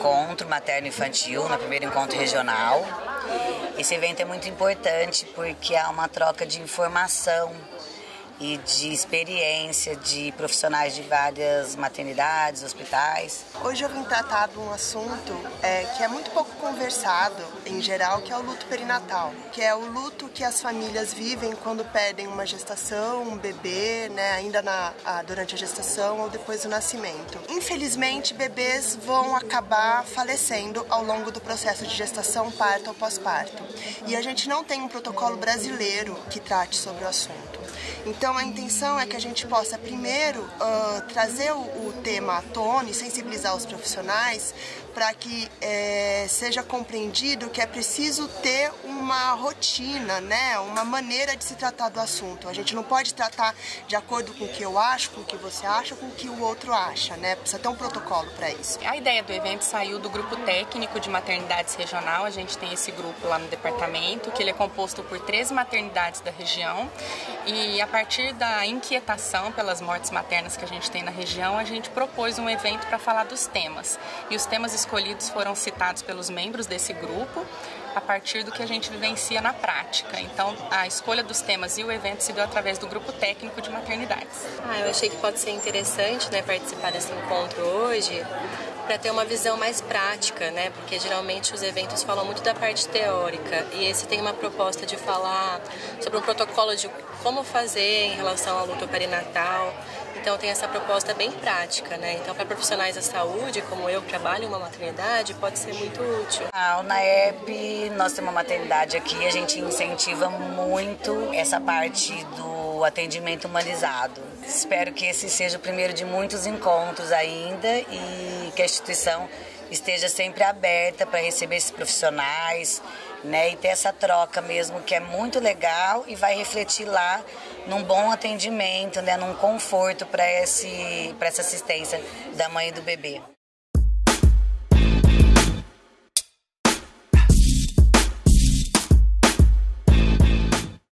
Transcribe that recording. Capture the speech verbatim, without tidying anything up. encontro materno-infantil, no primeiro encontro regional. Esse evento é muito importante porque há uma troca de informação e de experiência de profissionais de várias maternidades, hospitais. Hoje eu vim tratar de um assunto é, que é muito pouco conversado em geral, que é o luto perinatal, que é o luto que as famílias vivem quando perdem uma gestação, um bebê, né, ainda na, a, durante a gestação ou depois do nascimento. Infelizmente, bebês vão acabar falecendo ao longo do processo de gestação, parto ou pós-parto. E a gente não tem um protocolo brasileiro que trate sobre o assunto. Então, Então a intenção é que a gente possa primeiro uh, trazer o, o tema à tona e sensibilizar os profissionais para que eh, seja compreendido que é preciso ter uma rotina, né? Uma maneira de se tratar do assunto. A gente não pode tratar de acordo com o que eu acho, com o que você acha, com o que o outro acha, né? Precisa ter um protocolo para isso. A ideia do evento saiu do grupo técnico de maternidades regional. A gente tem esse grupo lá no departamento, que ele é composto por três maternidades da região, e a partir da inquietação pelas mortes maternas que a gente tem na região, a gente propôs um evento para falar dos temas, e os temas escolhidos foram citados pelos membros desse grupo a partir do que a gente vivencia na prática. Então, a escolha dos temas e o evento se deu através do grupo técnico de maternidades. Ah, eu achei que pode ser interessante, né, participar desse encontro hoje, para ter uma visão mais prática, né? Porque geralmente os eventos falam muito da parte teórica, e esse tem uma proposta de falar sobre um protocolo de como fazer em relação ao luto perinatal. Então tem essa proposta bem prática, né? Então para profissionais da saúde, como eu, que trabalho em uma maternidade, pode ser muito útil. A UNAEP, nós temos uma maternidade aqui, a gente incentiva muito essa parte do atendimento humanizado. Espero que esse seja o primeiro de muitos encontros ainda, e que a instituição esteja sempre aberta para receber esses profissionais, né, e ter essa troca mesmo, que é muito legal e vai refletir lá num bom atendimento, né, num conforto para esse, para essa assistência da mãe e do bebê.